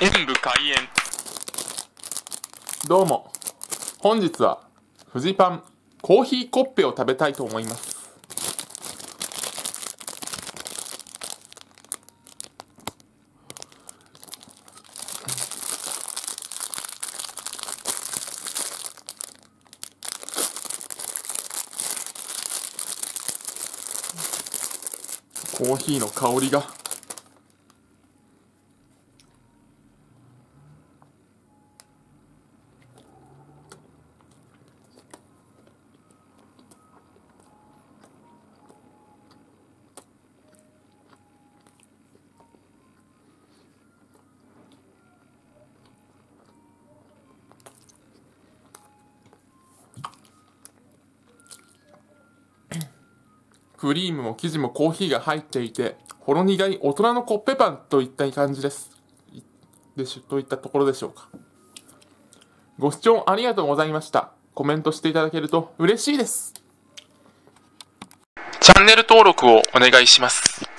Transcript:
演武開演。どうも、本日はフジパンコーヒーコッペを食べたいと思います。コーヒーの香りがクリームも生地もコーヒーが入っていて、ほろ苦い大人のコッペパンといった感じです。といったところでしょうか。ご視聴ありがとうございました。コメントしていただけると嬉しいです。チャンネル登録をお願いします。